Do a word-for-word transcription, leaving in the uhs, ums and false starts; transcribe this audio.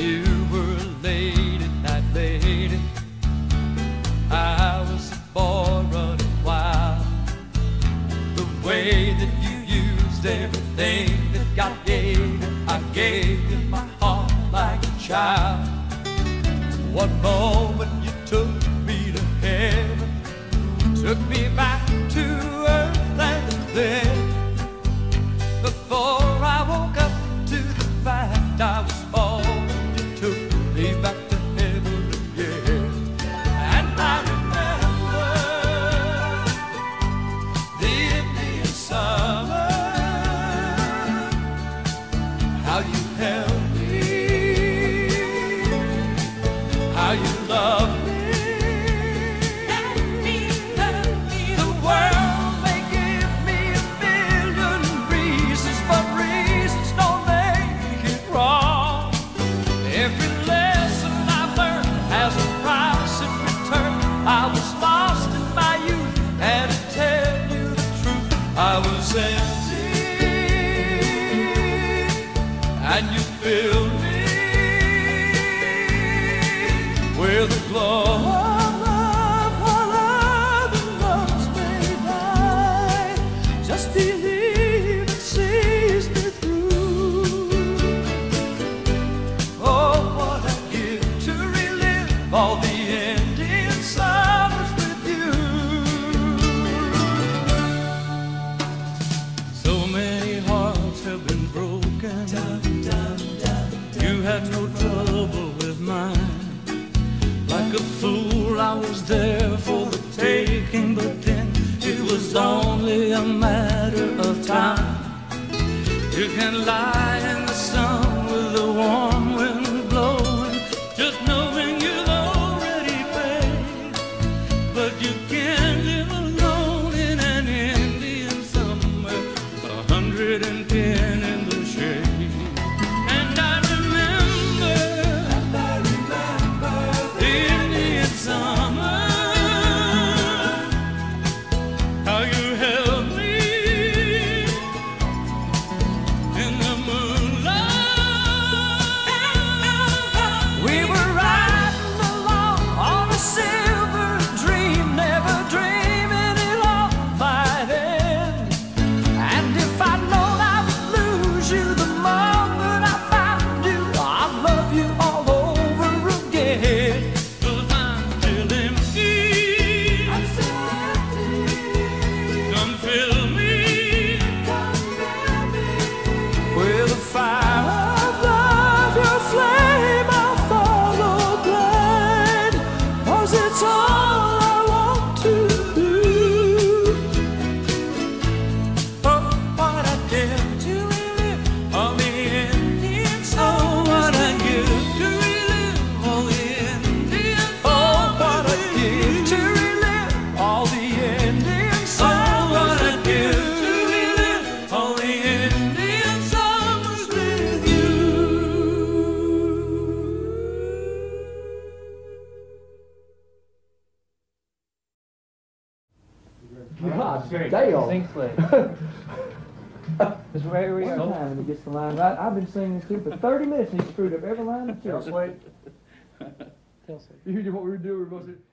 You were late at night, lady. I was a boy running wild. The way that you used everything that God gave, I gave you my heart like a child. One moment you took me to heaven, took me back to earth and then. Before I woke up to the fact I was born, back to heaven again. And I remember the Indian summer, how you held me, how you loved me, and me, and me. The world may give me a million reasons, but reasons don't make it wrong. Every I was lost in my youth, and to tell you the truth, I was empty, and you filled me with the glow of love, all other loves may die. Just believe it sees me through. Oh, what I'd give to relive all the Indian summers with you. So many hearts have been broken. Dum, dum, dum, dum, you had no trouble with mine. Like a fool, I was there for the taking, but then it was only a matter of time. You can lie in the sun with the warm wind blowing, just knowing you. But you can't live alone in an Indian summer, a hundred and ten in the shade. And I remember, and I remember the Indian summer, how you held me in the moonlight. We were riding along on a sea. God damn. Sink slip. It's very real time when he gets the line right. I've been singing this too for thirty minutes and he screwed up every line of two. You hear what we were doing? We were supposed to...